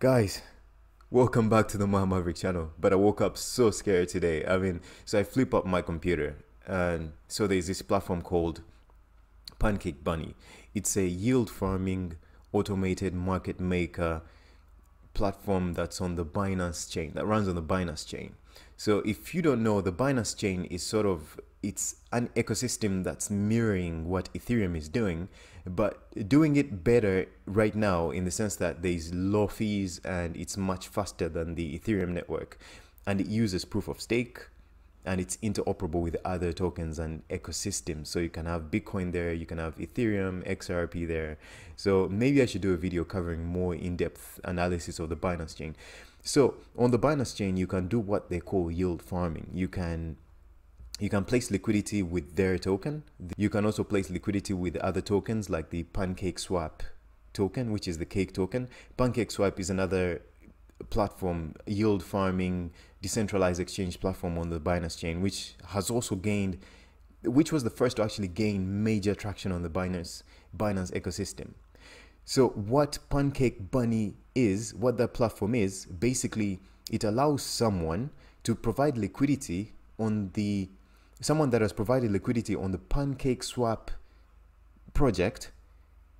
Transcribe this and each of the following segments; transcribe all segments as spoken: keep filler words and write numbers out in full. Guys, welcome back to the MawaMaverick channel. But I woke up so scared today. I mean, so I flip up my computer, and so there's this platform called Pancake Bunny. It's a yield farming automated market maker platform that's on the Binance chain, that runs on the Binance chain. So if you don't know, the Binance chain is sort of, it's an ecosystem that's mirroring what Ethereum is doing, but doing it better right now in the sense that there's low fees and it's much faster than the Ethereum network, and it uses proof of stake and it's interoperable with other tokens and ecosystems. So you can have Bitcoin there, you can have Ethereum, X R P there. So maybe I should do a video covering more in-depth analysis of the Binance chain. So on the Binance chain, you can do what they call yield farming. You can You can place liquidity with their token. You can also place liquidity with other tokens like the PancakeSwap token, which is the cake token. PancakeSwap is another platform, yield farming, decentralized exchange platform on the Binance chain, which has also gained, which was the first to actually gain major traction on the Binance, Binance ecosystem. So what Pancake Bunny is, what that platform is, basically it allows someone to provide liquidity on the someone that has provided liquidity on the PancakeSwap project,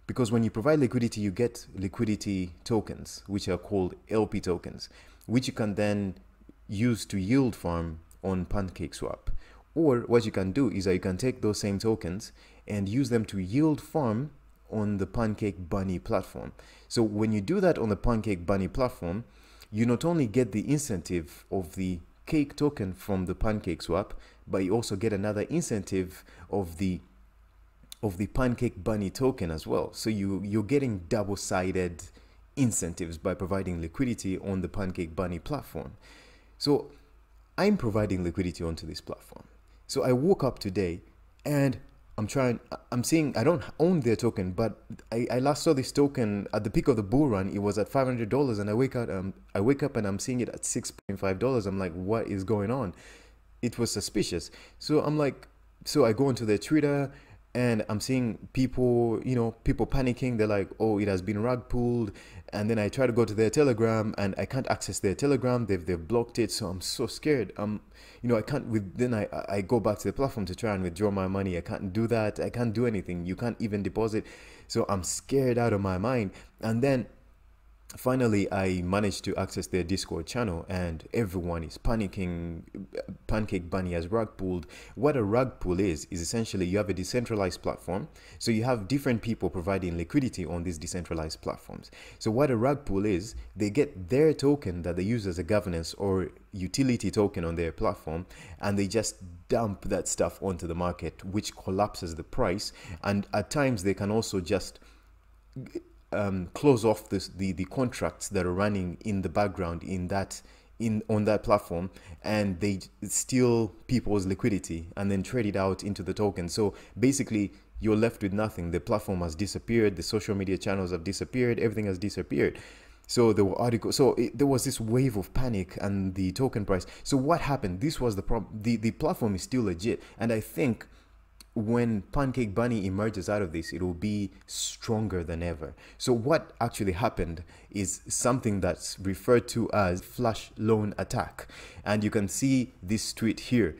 because when you provide liquidity, you get liquidity tokens, which are called L P tokens, which you can then use to yield farm on PancakeSwap. Or what you can do is that you can take those same tokens and use them to yield farm on the Pancake Bunny platform. So when you do that on the Pancake Bunny platform, you not only get the incentive of the cake token from the PancakeSwap, but you also get another incentive of the of the Pancake Bunny token as well. So you you're getting double-sided incentives by providing liquidity on the Pancake Bunny platform. So I'm providing liquidity onto this platform. So I woke up today and I'm trying I'm seeing I don't own their token, but I, I last saw this token at the peak of the bull run. It was at five hundred dollars, and I wake out um I wake up and I'm seeing it at six point five dollars. I'm like, what is going on? It was suspicious. So I'm like, so I go into their Twitter and I'm seeing people, you know, people panicking. They're like, oh, it has been rug pulled. And then I try to go to their Telegram and I can't access their Telegram. They've they've blocked it. So I'm so scared. Um, you know, I can't. With, then I I go back to the platform to try and withdraw my money. I can't do that. I can't do anything. You can't even deposit. So I'm scared out of my mind. And then finally, I managed to access their Discord channel, and everyone is panicking. Pancake Bunny has rug pulled. What a rug pull is, is essentially you have a decentralized platform. So you have different people providing liquidity on these decentralized platforms. So what a rug pull is, they get their token that they use as a governance or utility token on their platform, and they just dump that stuff onto the market, which collapses the price. And at times they can also just Um, close off this, the the contracts that are running in the background in that in on that platform, and they steal people's liquidity and then trade it out into the token. So basically, you're left with nothing. The platform has disappeared. The social media channels have disappeared. Everything has disappeared. So there were articles. So it, there was this wave of panic and the token price. So what happened? This was the problem. The the platform is still legit, and I think when Pancake Bunny emerges out of this, it will be stronger than ever. So what actually happened is something that's referred to as Flash Loan attack. And you can see this tweet here.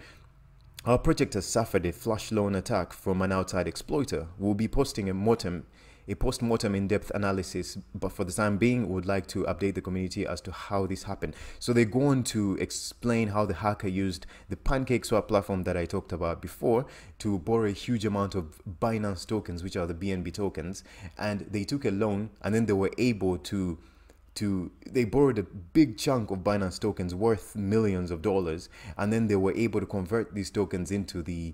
Our project has suffered a Flash Loan attack from an outside exploiter. We'll be posting a mortem, a post-mortem in-depth analysis, but for the time being, we would like to update the community as to how this happened. So they go on to explain how the hacker used the PancakeSwap platform that I talked about before to borrow a huge amount of Binance tokens, which are the B N B tokens, and they took a loan, and then they were able to To, they borrowed a big chunk of Binance tokens worth millions of dollars, and then they were able to convert these tokens into the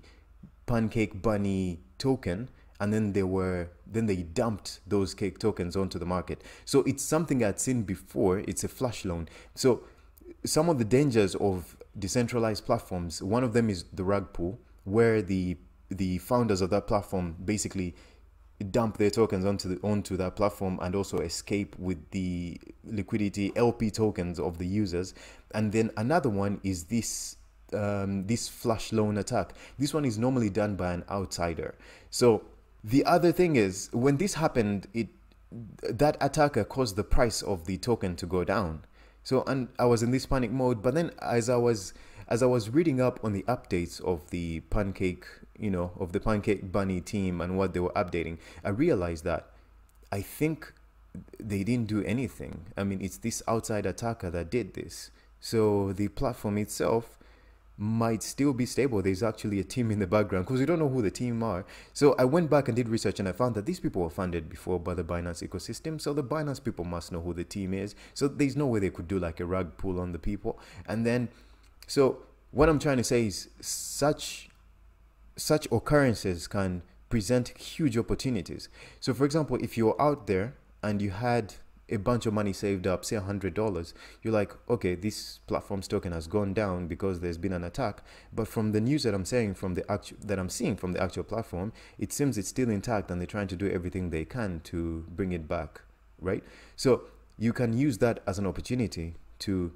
Pancake Bunny token, and then they were then they dumped those cake tokens onto the market. So it's something I'd seen before. It's a flash loan. So some of the dangers of decentralized platforms, one of them is the rug pull, where the the founders of that platform basically dump their tokens onto the onto that platform and also escape with the liquidity L P tokens of the users. And then another one is this um, this flash loan attack. This one is normally done by an outsider. So the other thing is, when this happened, it that attacker caused the price of the token to go down. So, and I was in this panic mode, but then as I was as I was reading up on the updates of the Pancake, you know, of the Pancake Bunny team and what they were updating, I realized that I think they didn't do anything. I mean, it's this outside attacker that did this. So the platform itself might still be stable. There's actually a team in the background because we don't know who the team are. So I went back and did research, and I found that these people were funded before by the Binance ecosystem. So the Binance people must know who the team is. So there's no way they could do like a rug pull on the people. And then, so what I'm trying to say is such, such occurrences can present huge opportunities. So for example, if you're out there and you had a bunch of money saved up, say a hundred dollars, you're like, okay, this platform's token has gone down because there's been an attack, but from the news that I'm saying from the actual that I'm seeing from the actual platform, it seems it's still intact and they're trying to do everything they can to bring it back, right? So you can use that as an opportunity to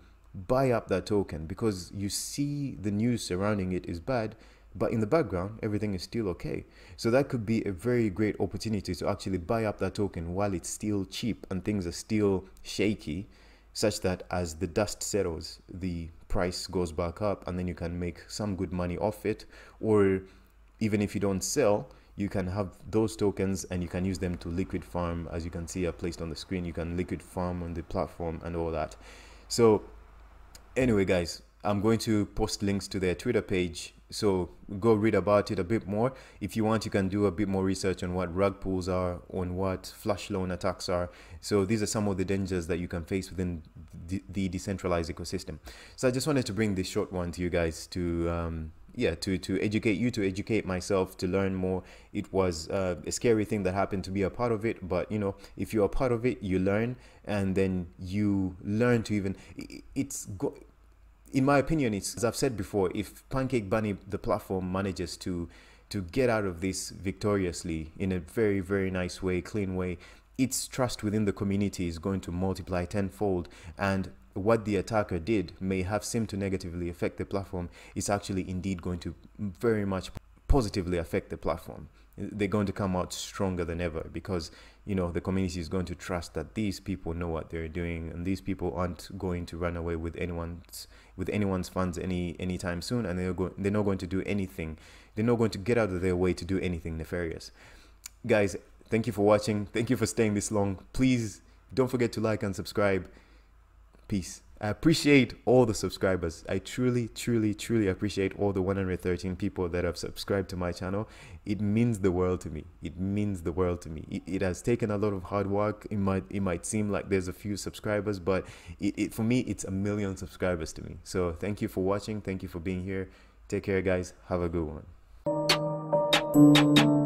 buy up that token because you see the news surrounding it is bad, but in the background, everything is still okay. So that could be a very great opportunity to actually buy up that token while it's still cheap and things are still shaky, such that as the dust settles, the price goes back up and then you can make some good money off it. Or even if you don't sell, you can have those tokens and you can use them to liquid farm. As you can see, are placed on the screen. You can liquid farm on the platform and all that. So anyway, guys, I'm going to post links to their Twitter page, so go read about it a bit more. If you want, you can do a bit more research on what rug pulls are, on what flash loan attacks are. So these are some of the dangers that you can face within the, the decentralized ecosystem. So I just wanted to bring this short one to you guys to, um, yeah, to, to educate you, to educate myself, to learn more. It was uh, a scary thing that happened to be a part of it, but you know, if you're a part of it, you learn, and then you learn to even, it's go in my opinion, it's, as I've said before, if Pancake Bunny, the platform, manages to to get out of this victoriously in a very, very nice way, clean way, its trust within the community is going to multiply tenfold. And what the attacker did may have seemed to negatively affect the platform. It's actually indeed going to very much positively affect the platform. They're going to come out stronger than ever because, you know, the community is going to trust that these people know what they're doing and these people aren't going to run away with anyone's with anyone's funds any anytime soon, and they're going they're not going to do anything. They're not going to get out of their way to do anything nefarious. Guys, thank you for watching. Thank you for staying this long. Please don't forget to like and subscribe. Peace. I appreciate all the subscribers. I truly, truly, truly appreciate all the one hundred thirteen people that have subscribed to my channel. It means the world to me. It means the world to me. It, it has taken a lot of hard work. It might, it might seem like there's a few subscribers, but it, it, for me, it's a million subscribers to me. So thank you for watching. Thank you for being here. Take care, guys. Have a good one.